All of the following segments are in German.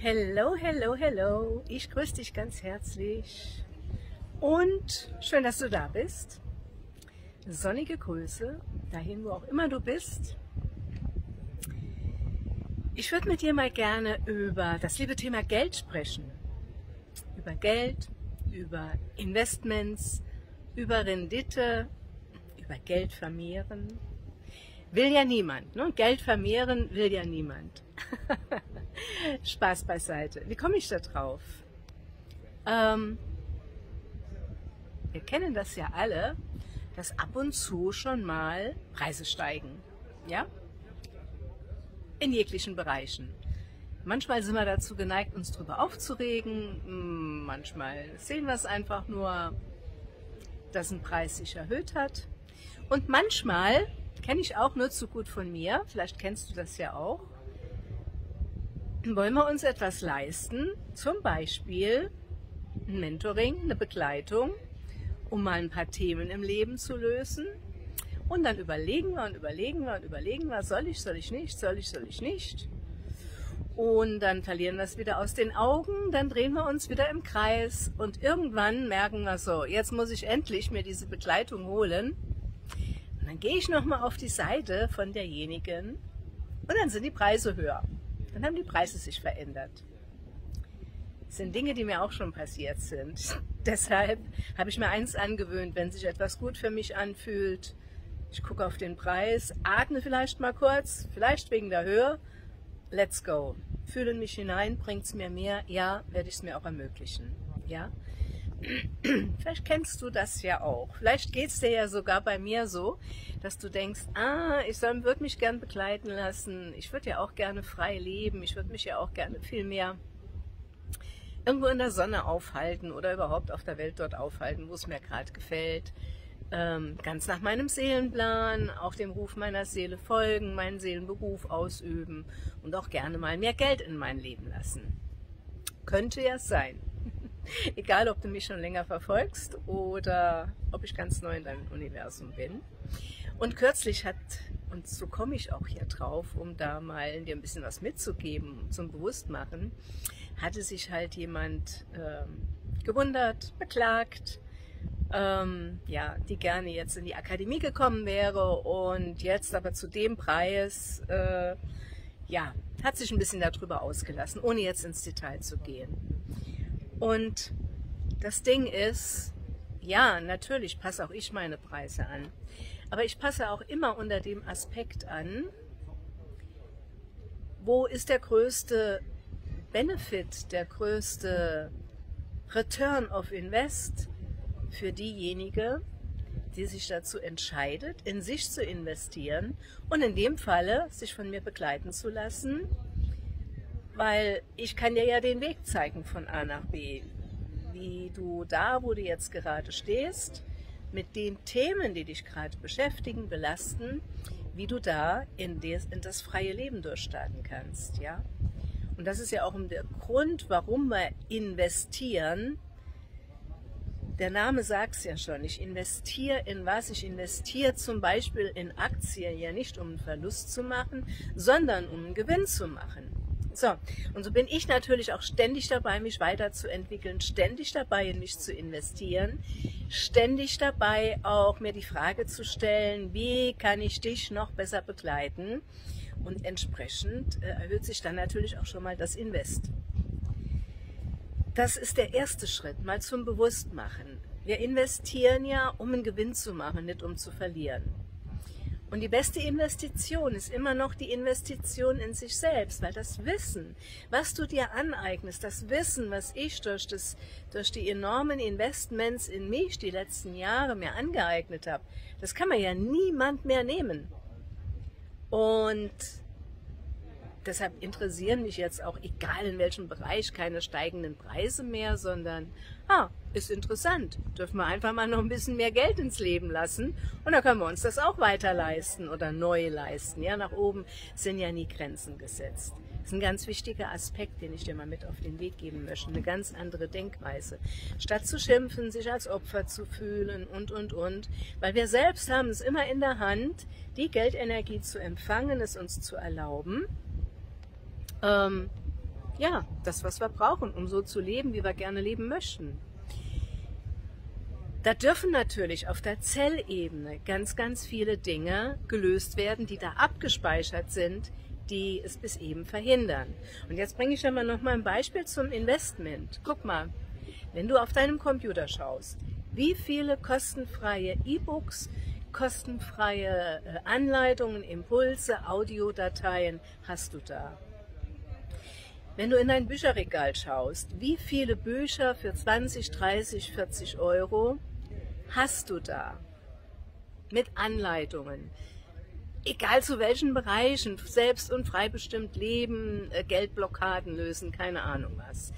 Hello, hello, hello. Ich grüße dich ganz herzlich und schön, dass du da bist. Sonnige Grüße, dahin, wo auch immer du bist. Ich würde mit dir mal gerne über das liebe Thema Geld sprechen. Über Geld, über Investments, über Rendite, über Geld vermehren. Will ja niemand, ne? Geld vermehren will ja niemand. Spaß beiseite. Wie komme ich da drauf? Wir kennen das ja alle, dass ab und zu schon mal Preise steigen. Ja? In jeglichen Bereichen. Manchmal sind wir dazu geneigt, uns darüber aufzuregen. Manchmal sehen wir es einfach nur, dass ein Preis sich erhöht hat. Und manchmal, kenne ich auch nur zu gut von mir, vielleicht kennst du das ja auch, wollen wir uns etwas leisten, zum Beispiel ein Mentoring, eine Begleitung, um mal ein paar Themen im Leben zu lösen. Und dann überlegen wir und überlegen wir und überlegen wir, soll ich, soll ich nicht. Und dann verlieren wir es wieder aus den Augen, dann drehen wir uns wieder im Kreis und irgendwann merken wir so, jetzt muss ich endlich mir diese Begleitung holen. Und dann gehe ich nochmal auf die Seite von derjenigen und dann sind die Preise höher. Dann haben die Preise sich verändert. Das sind Dinge, die mir auch schon passiert sind. Deshalb habe ich mir eins angewöhnt, wenn sich etwas gut für mich anfühlt, ich gucke auf den Preis, atme vielleicht mal kurz, vielleicht wegen der Höhe, let's go. Fühle mich hinein, bringt es mir mehr, ja, werde ich es mir auch ermöglichen. Ja? Vielleicht kennst du das ja auch. Vielleicht geht es dir ja sogar bei mir so, dass du denkst, ich würde mich gern begleiten lassen, ich würde ja auch gerne frei leben, ich würde mich ja auch gerne viel mehr irgendwo in der Sonne aufhalten oder überhaupt auf der Welt dort aufhalten, wo es mir gerade gefällt. Ganz nach meinem Seelenplan, auch dem Ruf meiner Seele folgen, meinen Seelenberuf ausüben und auch gerne mal mehr Geld in mein Leben lassen. Könnte ja sein. Egal, ob du mich schon länger verfolgst oder ob ich ganz neu in deinem Universum bin. Und kürzlich hat, und so komme ich auch hier drauf, um da mal dir ein bisschen was mitzugeben, zum Bewusstmachen, hatte sich halt jemand gewundert, beklagt, ja, die gerne jetzt in die Akademie gekommen wäre und jetzt aber zu dem Preis, ja, hat sich ein bisschen darüber ausgelassen, ohne jetzt ins Detail zu gehen. Und das Ding ist, ja, natürlich passe auch ich meine Preise an, aber ich passe auch immer unter dem Aspekt an, wo ist der größte Benefit, der größte Return of Invest für diejenige, die sich dazu entscheidet, in sich zu investieren und in dem Falle sich von mir begleiten zu lassen, weil ich kann dir ja den Weg zeigen von A nach B, wie du da, wo du jetzt gerade stehst, mit den Themen, die dich gerade beschäftigen, belasten, wie du da in das freie Leben durchstarten kannst. Ja? Und das ist ja auch der Grund, warum wir investieren. Der Name sagt es ja schon, ich investiere in was? Ich investiere zum Beispiel in Aktien, ja nicht um einen Verlust zu machen, sondern um einen Gewinn zu machen. So, und so bin ich natürlich auch ständig dabei, mich weiterzuentwickeln, ständig dabei, in mich zu investieren, ständig dabei auch mir die Frage zu stellen, wie kann ich dich noch besser begleiten? Und entsprechend erhöht sich dann natürlich auch schon mal das Invest. Das ist der erste Schritt, mal zum Bewusstmachen. Wir investieren ja, um einen Gewinn zu machen, nicht um zu verlieren. Und die beste Investition ist immer noch die Investition in sich selbst, weil das Wissen, was du dir aneignest, das Wissen, was ich durch die enormen Investments in mich die letzten Jahre mir angeeignet habe, das kann man ja niemand mehr nehmen. Und deshalb interessieren mich jetzt auch, egal in welchem Bereich, keine steigenden Preise mehr, sondern, ist interessant, dürfen wir einfach mal noch ein bisschen mehr Geld ins Leben lassen und dann können wir uns das auch weiter leisten oder neu leisten. Ja, nach oben sind ja nie Grenzen gesetzt. Das ist ein ganz wichtiger Aspekt, den ich dir mal mit auf den Weg geben möchte, eine ganz andere Denkweise. Statt zu schimpfen, sich als Opfer zu fühlen und, weil wir selbst haben es immer in der Hand, die Geldenergie zu empfangen, es uns zu erlauben, ja, das, was wir brauchen, um so zu leben, wie wir gerne leben möchten. Da dürfen natürlich auf der Zellebene ganz, ganz viele Dinge gelöst werden, die da abgespeichert sind, die es bis eben verhindern. Und jetzt bringe ich aber nochmal ein Beispiel zum Investment. Guck mal, wenn du auf deinem Computer schaust, wie viele kostenfreie E-Books, kostenfreie Anleitungen, Impulse, Audiodateien hast du da? Wenn du in dein Bücherregal schaust, wie viele Bücher für 20, 30, 40 Euro hast du da? Mit Anleitungen. Egal zu welchen Bereichen, selbst und frei bestimmt leben, Geldblockaden lösen, keine Ahnung was.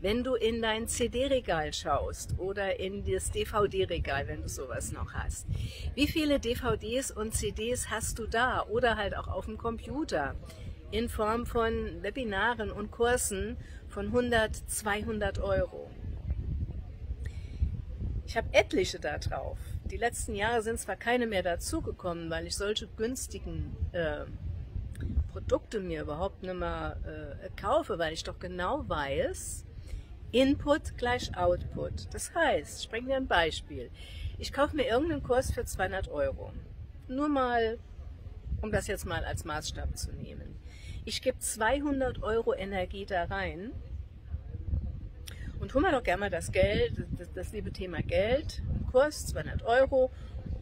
Wenn du in dein CD-Regal schaust oder in das DVD-Regal, wenn du sowas noch hast, wie viele DVDs und CDs hast du da oder halt auch auf dem Computer? In Form von Webinaren und Kursen von 100, 200 Euro. Ich habe etliche da drauf. Die letzten Jahre sind zwar keine mehr dazugekommen, weil ich solche günstigen Produkte mir überhaupt nicht mehr kaufe, weil ich doch genau weiß, Input gleich Output. Das heißt, ich bringe dir ein Beispiel. Ich kaufe mir irgendeinen Kurs für 200 Euro. Nur mal, um das jetzt mal als Maßstab zu nehmen. Ich gebe 200 Euro Energie da rein und hol mir doch gerne mal das Geld, das liebe Thema Geld, einen Kurs, 200 Euro,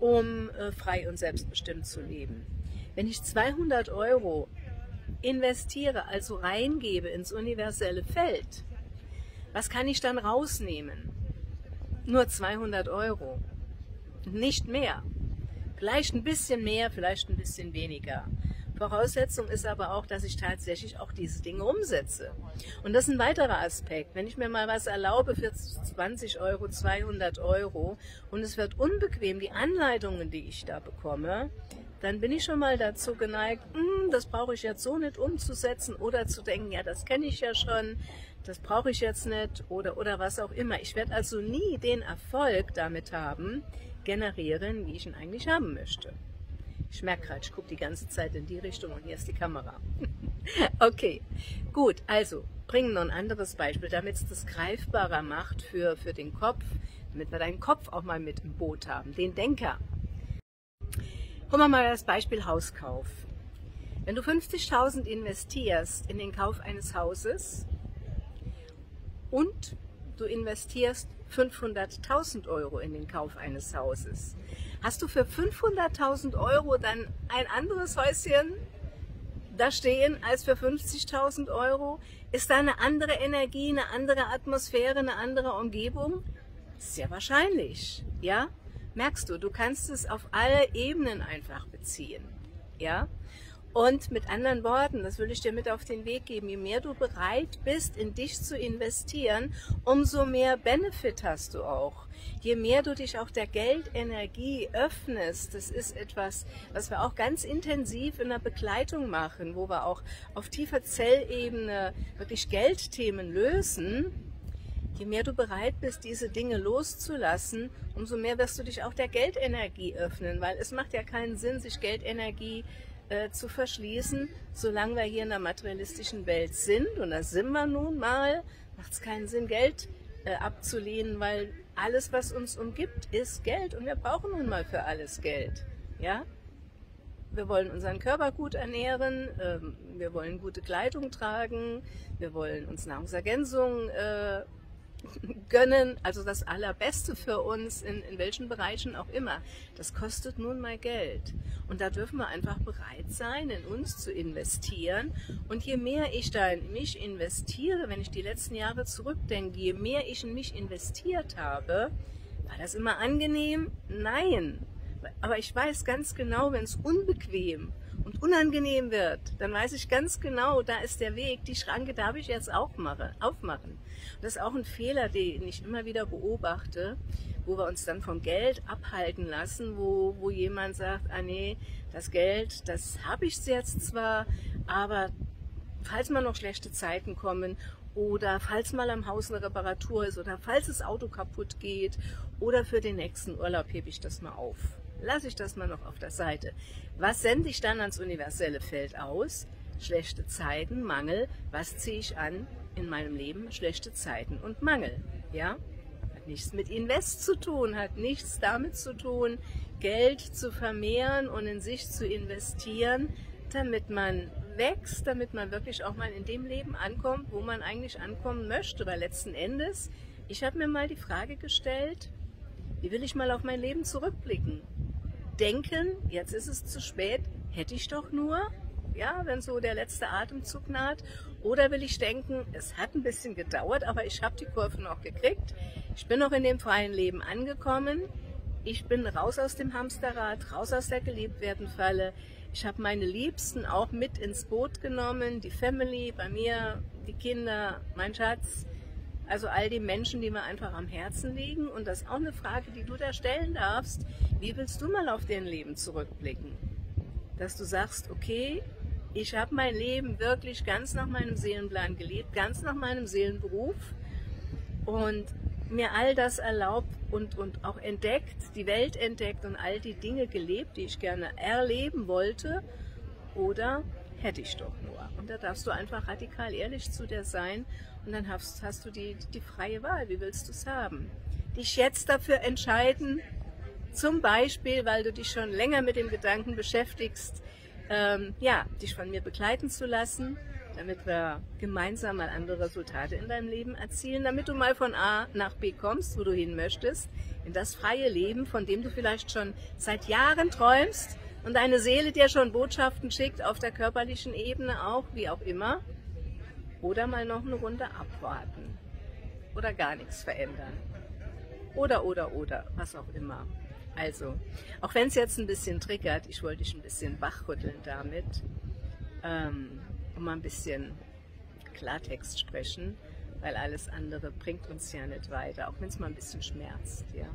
um frei und selbstbestimmt zu leben. Wenn ich 200 Euro investiere, also reingebe ins universelle Feld, was kann ich dann rausnehmen? Nur 200 Euro, nicht mehr. Vielleicht ein bisschen mehr, vielleicht ein bisschen weniger. Voraussetzung ist aber auch, dass ich tatsächlich auch diese Dinge umsetze. Und das ist ein weiterer Aspekt. Wenn ich mir mal was erlaube für 20 Euro, 200 Euro und es wird unbequem, die Anleitungen, die ich da bekomme, dann bin ich schon mal dazu geneigt, das brauche ich jetzt so nicht umzusetzen oder zu denken, ja, das kenne ich ja schon, das brauche ich jetzt nicht oder was auch immer. Ich werde also nie den Erfolg damit haben, generieren, wie ich ihn eigentlich haben möchte. Ich merke gerade, ich gucke die ganze Zeit in die Richtung und hier ist die Kamera. Okay, gut, also bringen wir noch ein anderes Beispiel, damit es das greifbarer macht für den Kopf, damit wir deinen Kopf auch mal mit im Boot haben, den Denker. Gucken wir mal das Beispiel Hauskauf. Wenn du 50.000 investierst in den Kauf eines Hauses und du investierst 500.000 Euro in den Kauf eines Hauses. Hast du für 500.000 Euro dann ein anderes Häuschen da stehen als für 50.000 Euro? Ist da eine andere Energie, eine andere Atmosphäre, eine andere Umgebung? Sehr wahrscheinlich, ja? Merkst du, du kannst es auf alle Ebenen einfach beziehen, ja? Und mit anderen Worten, das will ich dir mit auf den Weg geben, je mehr du bereit bist, in dich zu investieren, umso mehr Benefit hast du auch. Je mehr du dich auch der Geldenergie öffnest, das ist etwas, was wir auch ganz intensiv in der Begleitung machen, wo wir auch auf tiefer Zellebene wirklich Geldthemen lösen. Je mehr du bereit bist, diese Dinge loszulassen, umso mehr wirst du dich auch der Geldenergie öffnen, weil es macht ja keinen Sinn, sich Geldenergie zu verschließen, solange wir hier in der materialistischen Welt sind, und das sind wir nun mal, macht es keinen Sinn, Geld abzulehnen, weil alles, was uns umgibt, ist Geld und wir brauchen nun mal für alles Geld. Ja? Wir wollen unseren Körper gut ernähren, wir wollen gute Kleidung tragen, wir wollen uns Nahrungsergänzungen gönnen, also das Allerbeste für uns, in welchen Bereichen auch immer. Das kostet nun mal Geld. Und da dürfen wir einfach bereit sein, in uns zu investieren. Und je mehr ich da in mich investiere, wenn ich die letzten Jahre zurückdenke, je mehr ich in mich investiert habe, war das immer angenehm? Nein. Aber ich weiß ganz genau, wenn es unbequem und unangenehm wird, dann weiß ich ganz genau, da ist der Weg, die Schranke darf ich jetzt auch aufmachen. Und das ist auch ein Fehler, den ich immer wieder beobachte, wo wir uns dann vom Geld abhalten lassen, wo jemand sagt, ah nee, das Geld, das habe ich jetzt zwar, aber falls mal noch schlechte Zeiten kommen oder falls mal am Haus eine Reparatur ist oder falls das Auto kaputt geht oder für den nächsten Urlaub hebe ich das mal auf. Lasse ich das mal noch auf der Seite. Was sende ich dann ans universelle Feld aus? Schlechte Zeiten, Mangel. Was ziehe ich an in meinem Leben? Schlechte Zeiten und Mangel. Ja? Hat nichts mit Invest zu tun, hat nichts damit zu tun, Geld zu vermehren und in sich zu investieren, damit man wächst, damit man wirklich auch mal in dem Leben ankommt, wo man eigentlich ankommen möchte. Weil letzten Endes, ich habe mir mal die Frage gestellt, wie will ich mal auf mein Leben zurückblicken? Denken, jetzt ist es zu spät, hätte ich doch nur, ja, wenn so der letzte Atemzug naht. Oder will ich denken, es hat ein bisschen gedauert, aber ich habe die Kurve noch gekriegt. Ich bin noch in dem freien Leben angekommen. Ich bin raus aus dem Hamsterrad, raus aus der Geliebtwerdenfalle. Ich habe meine Liebsten auch mit ins Boot genommen, die Family, bei mir, die Kinder, mein Schatz. Also all die Menschen, die mir einfach am Herzen liegen. Und das ist auch eine Frage, die du da stellen darfst. Wie willst du mal auf dein Leben zurückblicken? Dass du sagst, okay, ich habe mein Leben wirklich ganz nach meinem Seelenplan gelebt, ganz nach meinem Seelenberuf und mir all das erlaubt und auch entdeckt, die Welt entdeckt und all die Dinge gelebt, die ich gerne erleben wollte, oder hätte ich doch nur. Und da darfst du einfach radikal ehrlich zu dir sein und dann hast du die freie Wahl, wie willst du es haben? Dich jetzt dafür entscheiden, zum Beispiel, weil du dich schon länger mit dem Gedanken beschäftigst, ja, dich von mir begleiten zu lassen, damit wir gemeinsam mal andere Resultate in deinem Leben erzielen, damit du mal von A nach B kommst, wo du hin möchtest, in das freie Leben, von dem du vielleicht schon seit Jahren träumst und deine Seele dir schon Botschaften schickt, auf der körperlichen Ebene auch, wie auch immer, oder mal noch eine Runde abwarten oder gar nichts verändern oder, was auch immer. Also, auch wenn es jetzt ein bisschen triggert, ich wollte dich ein bisschen wachrütteln damit, und mal ein bisschen Klartext sprechen, weil alles andere bringt uns ja nicht weiter, auch wenn es mal ein bisschen schmerzt. Ja?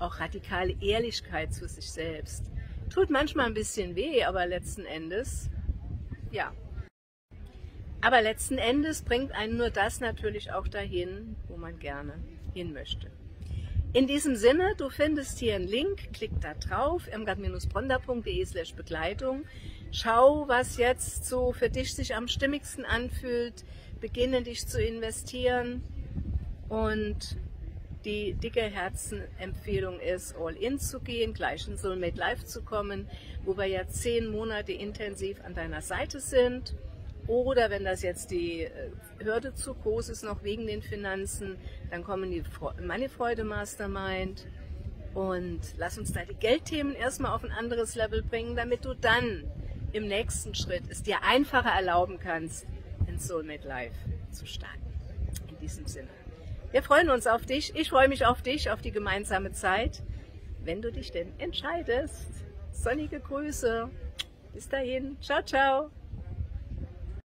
Auch radikale Ehrlichkeit zu sich selbst tut manchmal ein bisschen weh, aber letzten Endes, ja. Aber letzten Endes bringt einen nur das natürlich auch dahin, wo man gerne hin möchte. In diesem Sinne, du findest hier einen Link, klick da drauf, irmgard-bronder.de/Begleitung. Schau, was jetzt so für dich sich am stimmigsten anfühlt, beginne dich zu investieren und die dicke Herzenempfehlung ist, all in zu gehen, gleich in Soulmade Life zu kommen, wo wir ja 10 Monate intensiv an deiner Seite sind. Oder wenn das jetzt die Hürde zu groß ist, noch wegen den Finanzen, dann kommen die Money-Freude-Mastermind und lass uns da die Geldthemen erstmal auf ein anderes Level bringen, damit du dann im nächsten Schritt es dir einfacher erlauben kannst, in Soulmade Life zu starten. In diesem Sinne. Wir freuen uns auf dich. Ich freue mich auf dich, auf die gemeinsame Zeit, wenn du dich denn entscheidest. Sonnige Grüße. Bis dahin. Ciao, ciao.